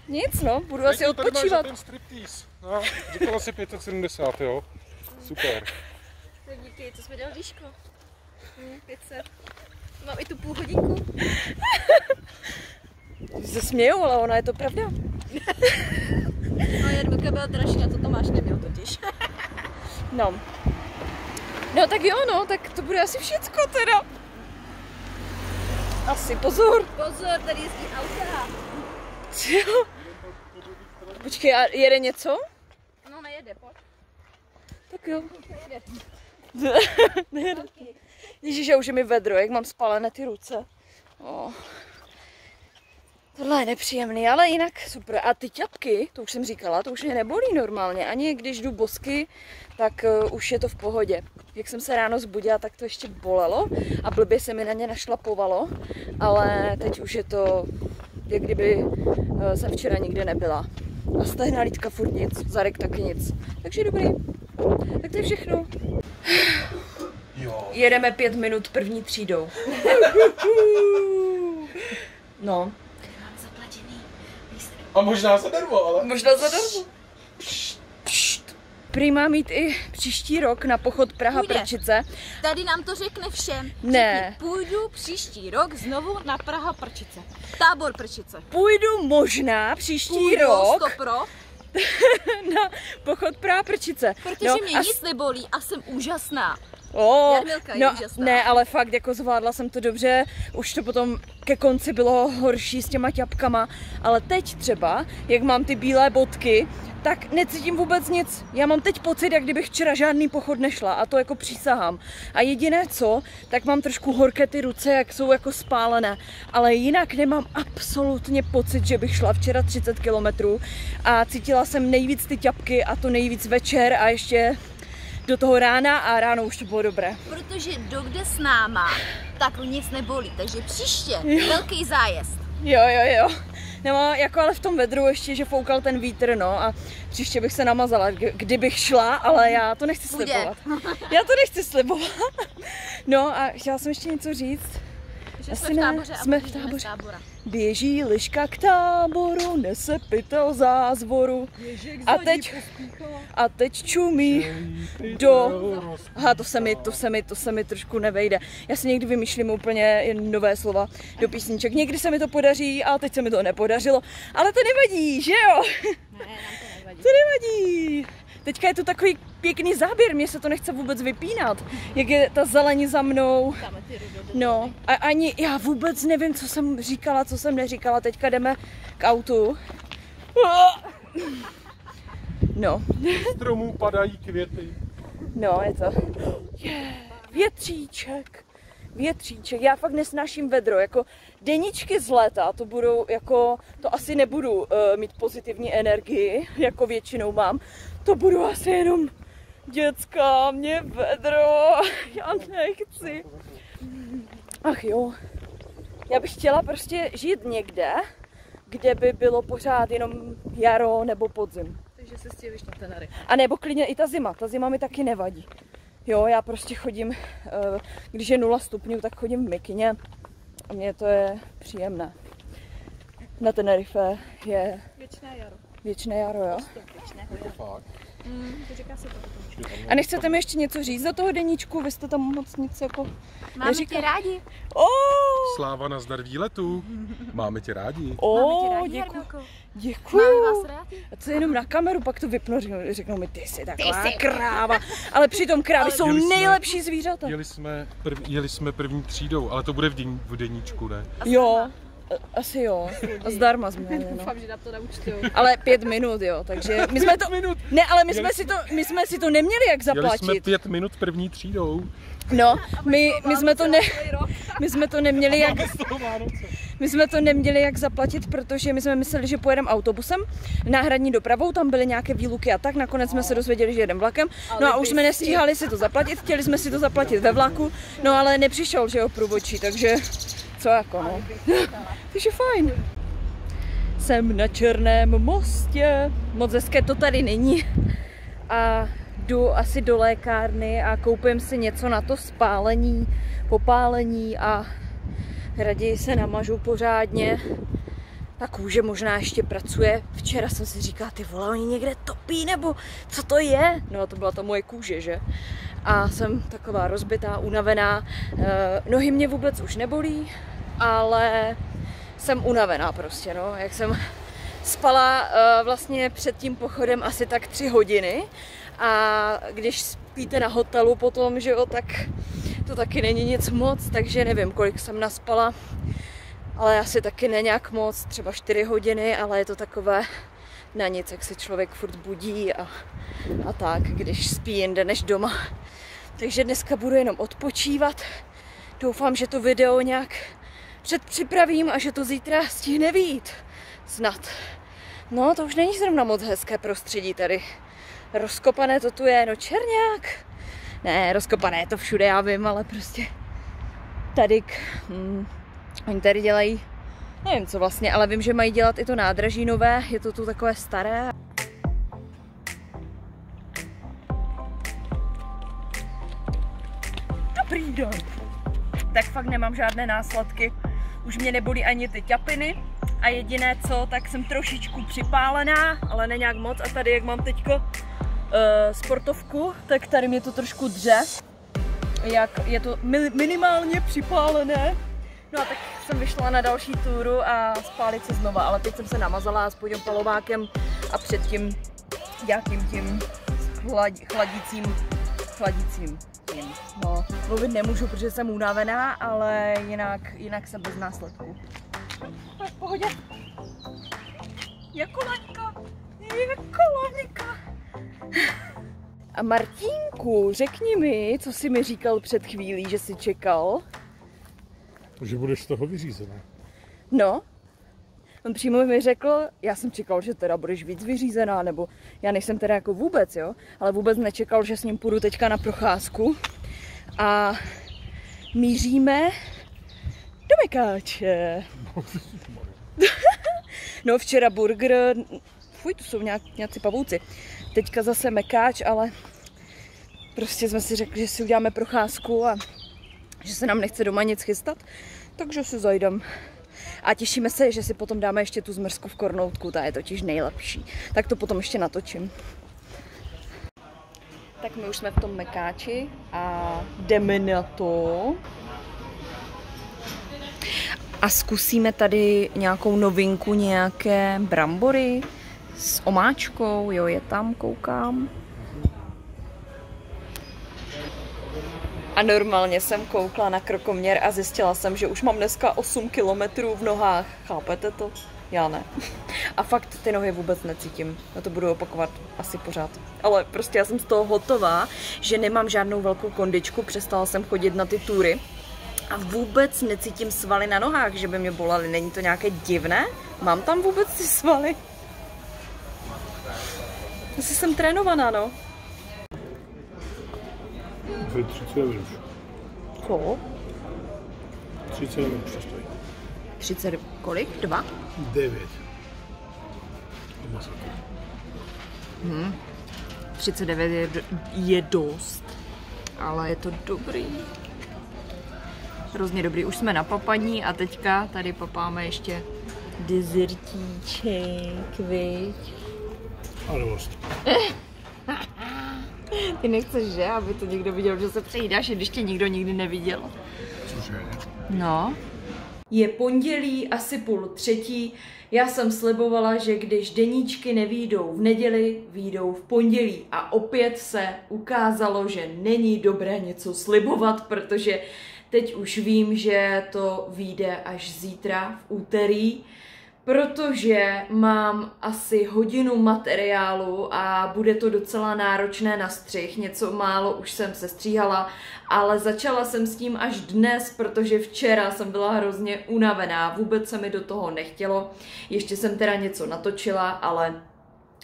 nic, no, budu teď asi odpočívat. Ten striptease, no, říkala si 570, jo, super. No díky, co jsme dělali díško? 500, mám i tu půl hodinku. Zasměju, ale ona je to pravda. No, Jarmilka byla dražší, na to Tomáš neměl totiž. No tak jo, no, tak to bude asi všecko teda. Asi, pozor. Pozor, tady jezdí auta. Jo. Počkej, a jede něco? No, nejede, pojď. Tak jo. Nejede. Nejede. Ježíš, já už je mi vedro, jak mám spálené ty ruce. Oh. Tohle je nepříjemný, ale jinak super. A ty ťapky, to už jsem říkala, to už mě nebolí normálně. Ani když jdu bosky, tak už je to v pohodě. Jak jsem se ráno zbudila, tak to ještě bolelo a blbě se mi na ně našlapovalo, ale teď už je to, jak kdyby jsem včera nikde nebyla. A stehna lítka furt nic, zadek taky nic. Takže dobrý. Tak to je všechno. Jo. Jedeme 5 minut první třídou. No. A možná zadarmo, ale... Možná zadarmo. Prý má mít i příští rok na pochod Praha Prčice. Tady nám to řekne všem. Ne. Půjdu příští rok znovu na Praha Prčice. Tábor Prčice. Půjdu možná příští rok. Na pochod Praha Prčice. Protože mě nic nebolí a jsem úžasná. Jarmilka je úžasná. Ne, ale fakt jako zvládla jsem to dobře, už to potom ke konci bylo horší s těma ťapkama, ale teď třeba, jak mám ty bílé bodky, tak necítím vůbec nic. Já mám teď pocit, jak kdybych včera žádný pochod nešla a to jako přísahám. A jediné co, tak mám trošku horké ty ruce, jak jsou jako spálené, ale jinak nemám absolutně pocit, že bych šla včera 30 kilometrů a cítila jsem nejvíc ty ťapky a to nejvíc večer a ještě... do toho rána a ráno už to bylo dobré. Protože dokde s náma, tak nic nebolí, takže příště velký zájezd. Jo. No jako ale v tom vedru ještě, že foukal ten vítr, no a příště bych se namazala, kdybych šla, ale já to nechci slibovat. Já to nechci slibovat. No a chtěla jsem ještě něco říct. Že jsme v táboře, ne, jsme v táboře. Běží liška k táboru, nese pytel zázvoru. A teď čumí do... Aha, to se mi trošku nevejde. Já si někdy vymýšlím úplně nové slova do písniček. Někdy se mi to podaří a teď se mi to nepodařilo. Ale to nevadí, že jo? Ne, nám to nevadí. To nevadí. Teďka je to takový pěkný záběr, mě se to nechce vůbec vypínat, jak je ta zeleň za mnou. No, a ani já vůbec nevím, co jsem říkala, co jsem neříkala. Teďka jdeme k autu. No. Z stromů padají květy. No, je to. Větříček. Větříček. Já fakt nesnáším vedro, jako deníčky z léta, to budou, jako, to asi nebudu mít pozitivní energii, jako většinou mám. To budu asi jenom, děcka, mě vedro, já nechci. Ach jo, já bych chtěla prostě žít někde, kde by bylo pořád jenom jaro nebo podzim. Takže se stěvíš na Teneryfe. A nebo klidně i ta zima mi taky nevadí. Jo, já prostě chodím, když je 0 stupňů, tak chodím v mikině a mně to je příjemné. Na Teneryfe je věčné jaro. Věčné jaro, jo? A nechcete mi ještě něco říct za toho deníčku? Vy jste tam moc nic jako neříkali. Máme tě rádi. Sláva, nazdar výletu. Máme tě rádi. Děkuju. Máme vás rádi. A to je jenom na kameru, pak to vypnu, řeknou mi, ty jsi taková kráva. Ale přitom krávy jsou nejlepší zvířata. Jeli jsme první třídou, ale to bude v deníčku, ne? Jo. Asi jo, a zdarma jsme jeli, no. Doufám, že nám to naučtují. Ale 5 minut, jo, takže my jsme to... Ne, ale my jsme si to neměli jak zaplatit. Jeli jsme 5 minut první třídou. No, my jsme to neměli jak zaplatit, protože my jsme mysleli, že pojedeme autobusem, náhradní dopravou, tam byly nějaké výluky a tak, nakonec jsme se dozvěděli, že jedeme vlakem, no a už jsme nestíhali si to zaplatit, chtěli jsme si to zaplatit ve vlaku, no ale nepřišel, že jo, průvodčí, takže... Co jako, no? Takže fajn. Jsem na Černém mostě. Moc hezké to tady není. A jdu asi do lékárny a koupím si něco na to spálení, popálení a raději se namažu pořádně. Ta kůže možná ještě pracuje. Včera jsem si říkala, ty vole, oni někde topí, nebo co to je? No a to byla ta moje kůže, že? A jsem taková rozbitá, unavená. Nohy mě vůbec už nebolí, ale jsem unavená prostě, no. Jak jsem spala vlastně před tím pochodem asi tak 3 hodiny a když spíte na hotelu potom, že jo, tak to taky není nic moc, takže nevím, kolik jsem naspala. Ale asi taky ne nějak moc, třeba 4 hodiny, ale je to takové na nic, jak se člověk furt budí a tak, když spí jinde než doma. Takže dneska budu jenom odpočívat. Doufám, že to video nějak předpřipravím a že to zítra stihne vyjít. Snad. No, to už není zrovna moc hezké prostředí tady. Rozkopané to tu je, no černák. Ne, rozkopané je to všude, já vím, ale prostě tady oni tady dělají, nevím co vlastně, ale vím, že mají dělat i to nádraží nové, je to tu takové staré. Dobrý den. Tak fakt nemám žádné následky, už mě nebolí ani ty ťapiny a jediné co, tak jsem trošičku připálená, ale ne nějak moc a tady jak mám teďko sportovku, tak tady mě to trošku dře, jak je to minimálně připálené. No a tak jsem vyšla na další túru a spálit se znova, ale teď jsem se namazala aspoň opalovákem a předtím nějakým tím chladicím. No, mluvit nemůžu, protože jsem unavená, ale jinak jsem bez následků. V pohodě. Jako laňka. A Martínku, řekni mi, co jsi mi říkal před chvílí, že jsi čekal. Že budeš z toho vyřízená. No, on přímo mi řekl, já jsem čekal, že teda budeš víc vyřízená, nebo já nejsem teda jako vůbec, jo, ale vůbec nečekal, že s ním půjdu teďka na procházku a míříme do Mekáče. No včera burger, fuj, to jsou nějací pavouci, teďka zase Mekáč, ale prostě jsme si řekli, že si uděláme procházku a že se nám nechce doma nic chystat, takže si zajdem. A těšíme se, že si potom dáme ještě tu zmrzku v Kornoutku, ta je totiž nejlepší. Tak to potom ještě natočím. Tak my už jsme v tom mekáči a jdeme na to. A zkusíme tady nějakou novinku, nějaké brambory s omáčkou. Jo, je tam, koukám. A normálně jsem koukla na krokoměr a zjistila jsem, že už mám dneska 8 kilometrů v nohách. Chápete to? Já ne. A fakt ty nohy vůbec necítím. Já to budu opakovat asi pořád. Ale prostě já jsem z toho hotová, že nemám žádnou velkou kondičku, přestala jsem chodit na ty tury. A vůbec necítím svaly na nohách, že by mě bolely. Není to nějaké divné? Mám tam vůbec ty svaly? Asi jsem trénovaná, no. To je 30 eur. Co? 30 eur přestojí. 30 kolik? 2? 9. Hmm. 39 je dost, ale je to dobrý. Hrozně dobrý. Už jsme na papaní a teďka tady papáme ještě dezertíček, viď? A dost. Ty nechceš, že? Aby to někdo viděl, že se přejídáš, i když tě nikdo nikdy neviděl. Cože? No. Je pondělí, asi 2:30. Já jsem slibovala, že když deníčky nevyjdou v neděli, vyjdou v pondělí. A opět se ukázalo, že není dobré něco slibovat, protože teď už vím, že to vyjde až zítra v úterý, protože mám asi hodinu materiálu a bude to docela náročné na střih. Něco málo už jsem sestříhala, ale začala jsem s tím až dnes, protože včera jsem byla hrozně unavená. Vůbec se mi do toho nechtělo. Ještě jsem teda něco natočila, ale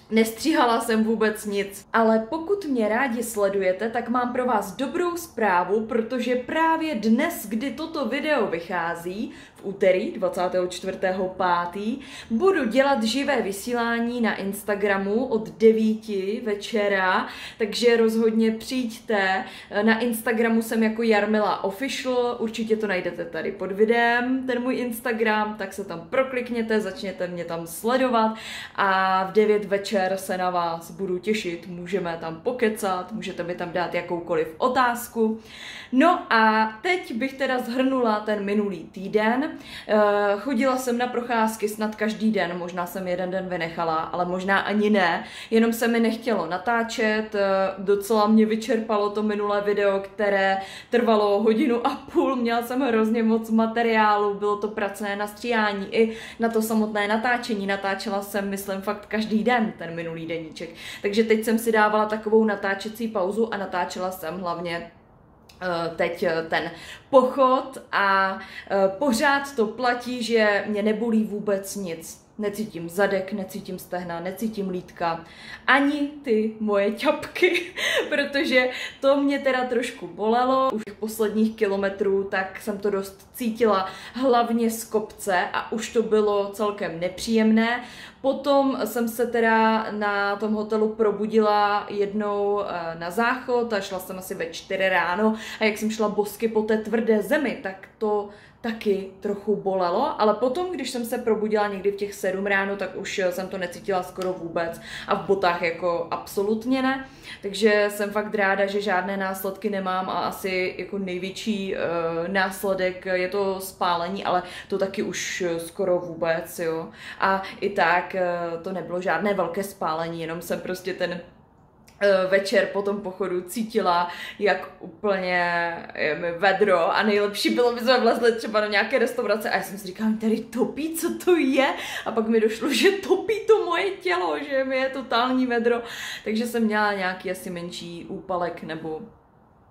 nestříhala jsem vůbec nic. Ale pokud mě rádi sledujete, tak mám pro vás dobrou zprávu, protože právě dnes, kdy toto video vychází, v úterý 24.5., budu dělat živé vysílání na Instagramu od 9 večera, takže rozhodně přijďte. Na Instagramu jsem jako Jarmila Official, určitě to najdete tady pod videem, ten můj Instagram, tak se tam proklikněte, začněte mě tam sledovat a v 9 večer se na vás budu těšit, můžeme tam pokecat, můžete mi tam dát jakoukoliv otázku. No a teď bych teda shrnula ten minulý týden. Chodila jsem na procházky snad každý den, možná jsem jeden den vynechala, ale možná ani ne, jenom se mi nechtělo natáčet, docela mě vyčerpalo to minulé video, které trvalo 1,5 hodiny, měla jsem hrozně moc materiálu, bylo to pracné na stříhání i na to samotné natáčení, natáčela jsem, myslím, fakt každý den, ten minulý deníček. Takže teď jsem si dávala takovou natáčecí pauzu a natáčela jsem hlavně teď ten pochod a pořád to platí, že mě nebolí vůbec nic. Necítím zadek, necítím stehna, necítím lítka, ani ty moje ťapky, protože to mě teda trošku bolelo. Už těch posledních kilometrů tak jsem to dost cítila, hlavně z kopce a už to bylo celkem nepříjemné. Potom jsem se teda na tom hotelu probudila jednou na záchod a šla jsem asi ve 4 ráno a jak jsem šla bosky po té tvrdé zemi, tak to taky trochu bolelo, ale potom, když jsem se probudila někdy v těch 7 ráno, tak už jsem to necítila skoro vůbec a v botách jako absolutně ne, takže jsem fakt ráda, že žádné následky nemám a asi jako největší následek je to spálení, ale to taky už skoro vůbec, jo. A i tak to nebylo žádné velké spálení, jenom jsem prostě ten večer po tom pochodu cítila, jak úplně je mi vedro a nejlepší bylo, my jsme vlezli třeba do nějaké restaurace a já jsem si říkala, tady topí, co to je? A pak mi došlo, že topí to moje tělo, že mi je totální vedro, takže jsem měla nějaký asi menší úpalek nebo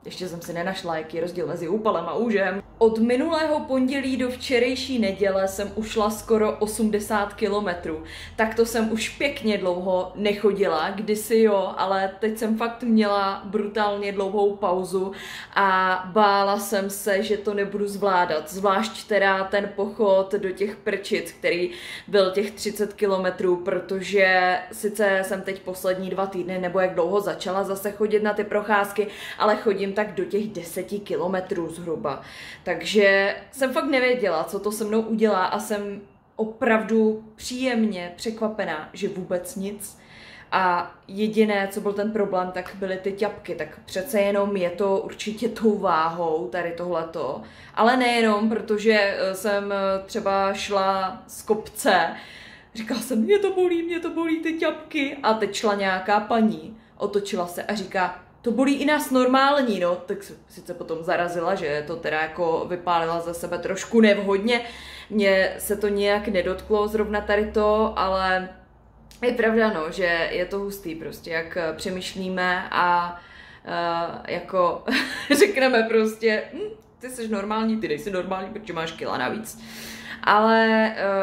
ještě jsem si nenašla, jaký je rozdíl mezi úpalem a úžem. Od minulého pondělí do včerejší neděle jsem ušla skoro 80 kilometrů. Tak to jsem už pěkně dlouho nechodila, kdysi jo, ale teď jsem fakt měla brutálně dlouhou pauzu a bála jsem se, že to nebudu zvládat. Zvlášť teda ten pochod do těch Prčic, který byl těch 30 kilometrů, protože sice jsem teď poslední 2 týdny, nebo jak dlouho začala zase chodit na ty procházky, ale chodím chodím tak do těch 10 kilometrů zhruba. Takže jsem fakt nevěděla, co to se mnou udělá a jsem opravdu příjemně překvapená, že vůbec nic. A jediné, co byl ten problém, tak byly ty ťapky. Tak přece jenom je to určitě tou váhou, tady tohleto. Ale nejenom, protože jsem třeba šla z kopce, říkala jsem, mě to bolí ty ťapky. A teď šla nějaká paní, otočila se a říká, to bolí i nás normální, no. Tak sice potom zarazila, že to teda jako vypálila za sebe trošku nevhodně. Mně se to nějak nedotklo zrovna tady to, ale je pravda, no, že je to hustý prostě, jak přemýšlíme a jako řekneme prostě, ty jsi normální, ty nejsi normální, protože máš kila navíc. Ale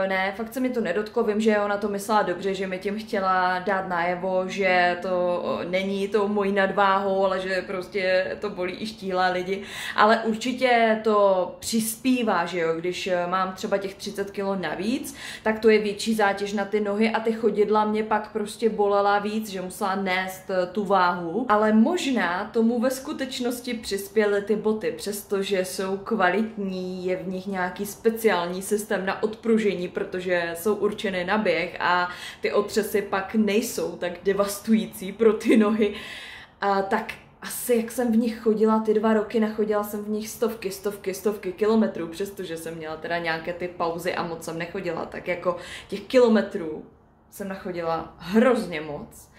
ne, fakt se mi to nedotklo, vím, že ona to myslela dobře, že mi tím chtěla dát najevo, že to není tou mojí nadváhou, ale že prostě to bolí i štíhlé lidi. Ale určitě to přispívá, že jo, když mám třeba těch 30 kilo navíc, tak to je větší zátěž na ty nohy a ty chodidla mě pak prostě bolela víc, že musela nést tu váhu. Ale možná tomu ve skutečnosti přispěly ty boty, přestože jsou kvalitní, je v nich nějaký speciální systém na odpružení, protože jsou určeny na běh a ty otřesy pak nejsou tak devastující pro ty nohy. A tak asi jak jsem v nich chodila ty 2 roky, nachodila jsem v nich stovky kilometrů, přestože jsem měla teda nějaké ty pauzy a moc jsem nechodila, tak jako těch kilometrů jsem nachodila hrozně moc.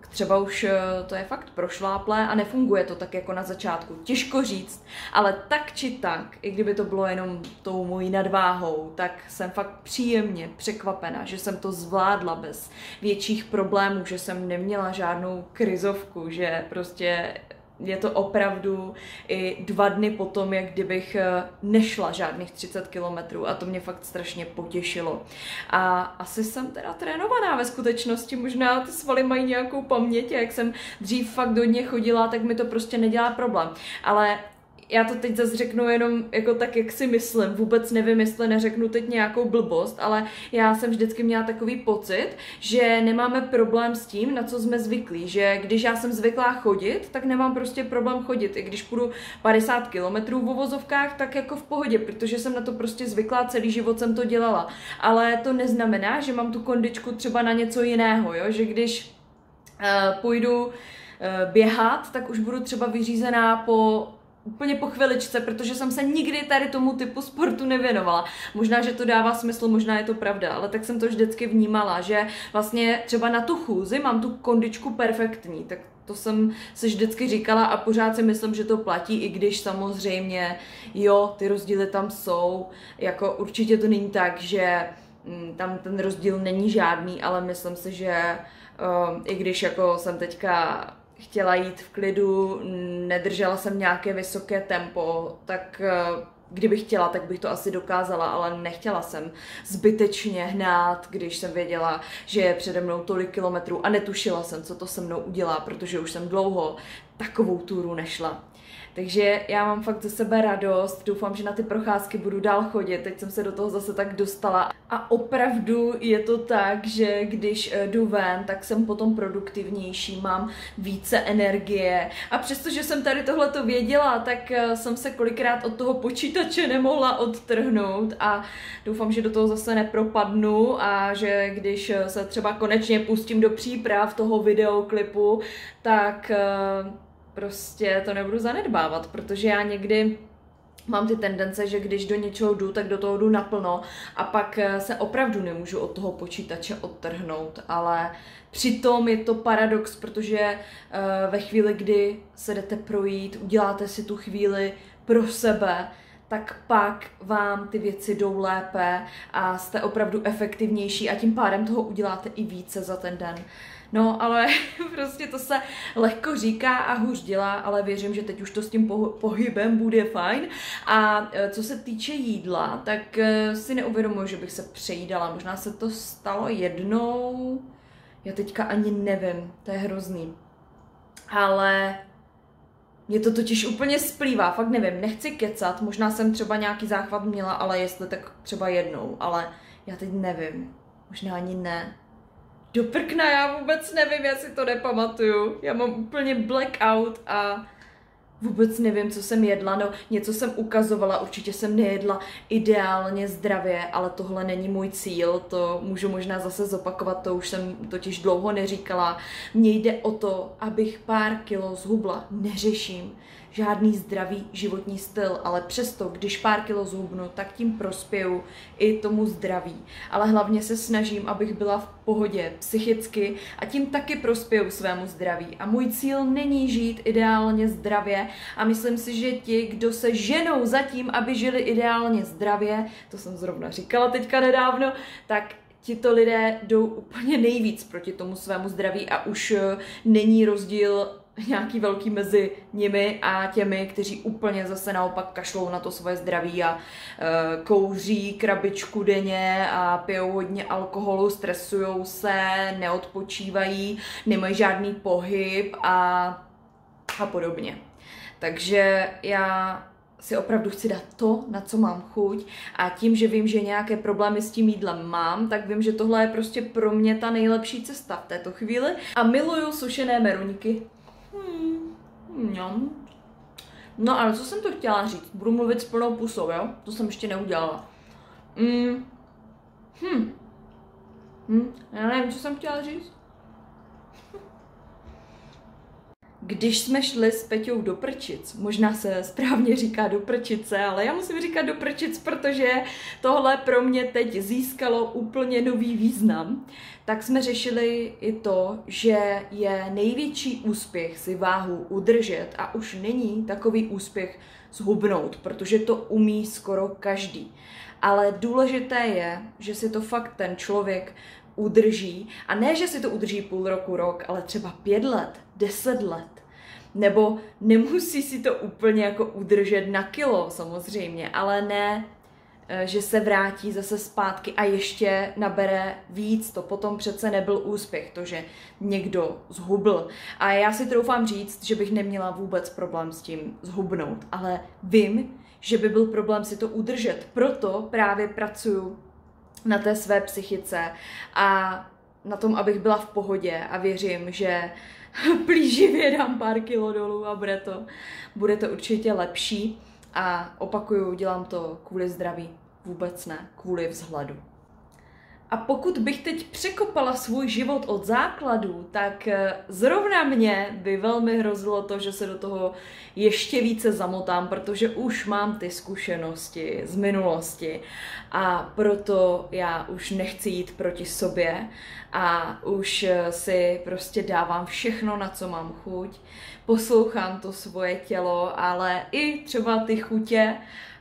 Tak třeba už to je fakt prošláplé a nefunguje to tak jako na začátku. Těžko říct, ale tak či tak, i kdyby to bylo jenom tou mojí nadváhou, tak jsem fakt příjemně překvapena, že jsem to zvládla bez větších problémů, že jsem neměla žádnou krizovku, že prostě je to opravdu i 2 dny potom, jak kdybych nešla žádných 30 kilometrů a to mě fakt strašně potěšilo. A asi jsem teda trénovaná ve skutečnosti, možná ty svaly mají nějakou paměť a jak jsem dřív fakt do něj chodila, tak mi to prostě nedělá problém. Ale já to teď zase řeknu jenom jako tak, jak si myslím, vůbec nevím, jestli neřeknu teď nějakou blbost, ale já jsem vždycky měla takový pocit, že nemáme problém s tím, na co jsme zvyklí, že když já jsem zvyklá chodit, tak nemám prostě problém chodit, i když půjdu 50 kilometrů v uvozovkách, tak jako v pohodě, protože jsem na to prostě zvyklá, celý život jsem to dělala, ale to neznamená, že mám tu kondičku třeba na něco jiného, jo? Že když půjdu běhat, tak už budu třeba vyřízená úplně po chviličce, protože jsem se nikdy tady tomu typu sportu nevěnovala. Možná, že to dává smysl, možná je to pravda, ale tak jsem to vždycky vnímala, že vlastně třeba na tu chůzi mám tu kondičku perfektní, tak to jsem si vždycky říkala a pořád si myslím, že to platí, i když samozřejmě, jo, ty rozdíly tam jsou, jako určitě to není tak, že tam ten rozdíl není žádný, ale myslím si, že i když jako jsem teďka chtěla jít v klidu, nedržela jsem nějaké vysoké tempo, tak kdybych chtěla, tak bych to asi dokázala, ale nechtěla jsem zbytečně hnát, když jsem věděla, že je přede mnou tolik kilometrů a netušila jsem, co to se mnou udělá, protože už jsem dlouho takovou túru nešla. Takže já mám fakt ze sebe radost, doufám, že na ty procházky budu dál chodit, teď jsem se do toho zase tak dostala. A opravdu je to tak, že když jdu ven, tak jsem potom produktivnější, mám více energie. A přestože jsem tady tohleto věděla, tak jsem se kolikrát od toho počítače nemohla odtrhnout a doufám, že do toho zase nepropadnu a že když se třeba konečně pustím do příprav toho videoklipu, tak prostě to nebudu zanedbávat, protože já někdy mám ty tendence, že když do něčeho jdu, tak do toho jdu naplno a pak se opravdu nemůžu od toho počítače odtrhnout, ale přitom je to paradox, protože ve chvíli, kdy se jdete projít, uděláte si tu chvíli pro sebe, tak pak vám ty věci jdou lépe a jste opravdu efektivnější a tím pádem toho uděláte i více za ten den. No, ale prostě to se lehko říká a hůř dělá, ale věřím, že teď už to s tím pohybem bude fajn. A co se týče jídla, tak si neuvědomuji, že bych se přejídala. Možná se to stalo jednou, já teďka ani nevím, to je hrozný. Ale mě to totiž úplně splývá, fakt nevím, nechci kecat, možná jsem třeba nějaký záchvat měla, ale jestli tak třeba jednou, ale já teď nevím, možná ani ne. Do prkna, já vůbec nevím, já si to nepamatuju, já mám úplně blackout a Vůbec nevím, co jsem jedla, no něco jsem ukazovala, určitě jsem nejedla ideálně zdravě, ale tohle není můj cíl, to můžu možná zase zopakovat, to už jsem totiž dlouho neříkala. Mně jde o to, abych pár kilo zhubla, neřeším žádný zdravý životní styl, ale přesto, když pár kilo zhubnu, tak tím prospěju i tomu zdraví. Ale hlavně se snažím, abych byla v pohodě psychicky a tím taky prospěju svému zdraví. A můj cíl není žít ideálně zdravě a myslím si, že ti, kdo se ženou za tím, aby žili ideálně zdravě, to jsem zrovna říkala teďka nedávno, tak tito lidé jdou úplně nejvíc proti tomu svému zdraví a už není rozdíl nějaký velký mezi nimi a těmi, kteří úplně zase naopak kašlou na to svoje zdraví a kouří krabičku denně a pijou hodně alkoholu, stresujou se, neodpočívají, nemají žádný pohyb a podobně. Takže já si opravdu chci dát to, na co mám chuť a tím, že vím, že nějaké problémy s tím jídlem mám, tak vím, že tohle je prostě pro mě ta nejlepší cesta v této chvíli a miluju sušené meruňky. No ale co jsem to chtěla říct? Budu mluvit s plnou pusou, jo? To jsem ještě neudělala. Já nevím, co jsem chtěla říct. Když jsme šli s Peťou do Prčic, možná se správně říká do Prčice, ale já musím říkat do Prčic, protože tohle pro mě teď získalo úplně nový význam, tak jsme řešili i to, že je největší úspěch si váhu udržet a už není takový úspěch zhubnout, protože to umí skoro každý. Ale důležité je, že si to fakt ten člověk udrží. A ne, že si to udrží půl roku, rok, ale třeba 5 let, 10 let. Nebo nemusí si to úplně jako udržet na kilo samozřejmě, ale ne, že se vrátí zase zpátky a ještě nabere víc. To potom přece nebyl úspěch, to, že někdo zhubl. A já si troufám říct, že bych neměla vůbec problém s tím zhubnout, ale vím, že by byl problém si to udržet. Proto právě pracuju na té své psychice a na tom, abych byla v pohodě a věřím, že plíživě dám pár kilo dolů a bude to určitě lepší a opakuju, dělám to kvůli zdraví, vůbec ne, kvůli vzhledu. A pokud bych teď překopala svůj život od základu, tak zrovna mě by velmi hrozilo to, že se do toho ještě více zamotám, protože už mám ty zkušenosti z minulosti a proto já už nechci jít proti sobě a už si prostě dávám všechno, na co mám chuť, poslouchám to svoje tělo, ale i třeba ty chutě.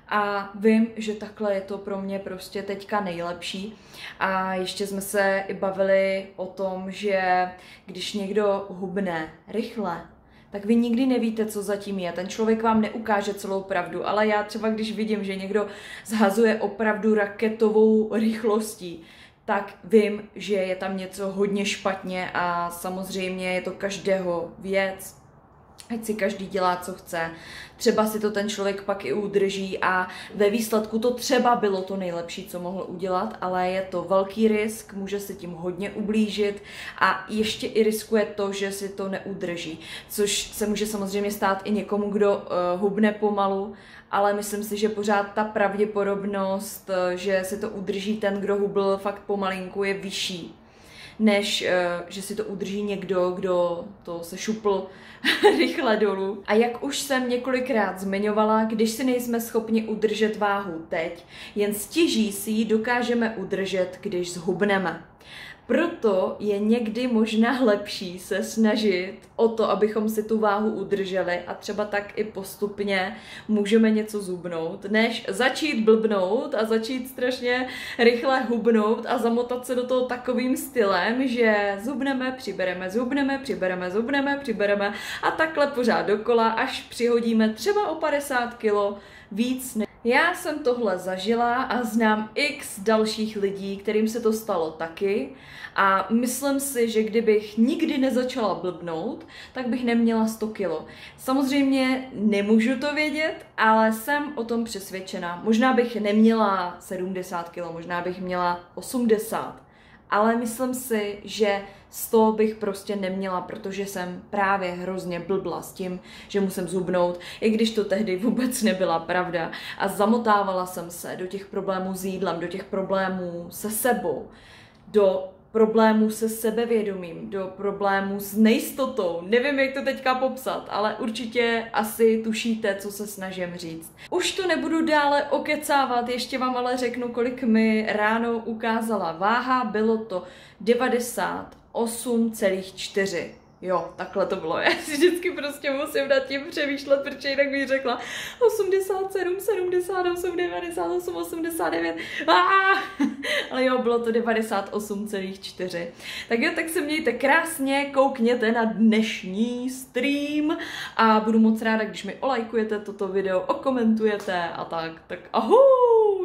A vím, že takhle je to pro mě prostě teďka nejlepší. A ještě jsme se i bavili o tom, že když někdo hubne rychle, tak vy nikdy nevíte, co zatím je. Ten člověk vám neukáže celou pravdu, ale já třeba, když vidím, že někdo zhazuje opravdu raketovou rychlostí, tak vím, že je tam něco hodně špatně a samozřejmě je to každého věc. Ať si každý dělá, co chce. Třeba si to ten člověk pak i udrží a ve výsledku to třeba bylo to nejlepší, co mohl udělat, ale je to velký risk, může se tím hodně ublížit a ještě i riskuje to, že si to neudrží, což se může samozřejmě stát i někomu, kdo hubne pomalu, ale myslím si, že pořád ta pravděpodobnost, že si to udrží ten, kdo hubl fakt pomalinku, je vyšší, než že si to udrží někdo, kdo to se šupl rychle dolů. A jak už jsem několikrát zmiňovala, když si nejsme schopni udržet váhu teď, jen stěží si ji dokážeme udržet, když zhubneme. Proto je někdy možná lepší se snažit o to, abychom si tu váhu udrželi a třeba tak i postupně můžeme něco zhubnout, než začít blbnout a začít strašně rychle hubnout a zamotat se do toho takovým stylem, že zhubneme, přibereme a takhle pořád dokola, až přihodíme třeba o 50 kilo víc. Já jsem tohle zažila a znám x dalších lidí, kterým se to stalo taky a myslím si, že kdybych nikdy nezačala blbnout, tak bych neměla 100 kilo. Samozřejmě nemůžu to vědět, ale jsem o tom přesvědčena. Možná bych neměla 70 kilo, možná bych měla 80, Ale myslím si, že z toho bych prostě neměla, protože jsem právě hrozně blbla s tím, že musím zhubnout, i když to tehdy vůbec nebyla pravda. A zamotávala jsem se do těch problémů s jídlem, do těch problémů se sebou, do problémů se sebevědomím, do problémů s nejistotou. Nevím, jak to teďka popsat, ale určitě asi tušíte, co se snažím říct. Už to nebudu dále okecávat, ještě vám ale řeknu, kolik mi ráno ukázala váha, bylo to 98,4. Jo, takhle to bylo. Já si vždycky prostě musím nad tím přemýšlet, protože jinak bych řekla 87, 78, 98, 89. Ale jo, bylo to 98,4. Tak jo, tak se mějte krásně, koukněte na dnešní stream a budu moc ráda, když mi olajkujete toto video, okomentujete a tak. Tak ahoj!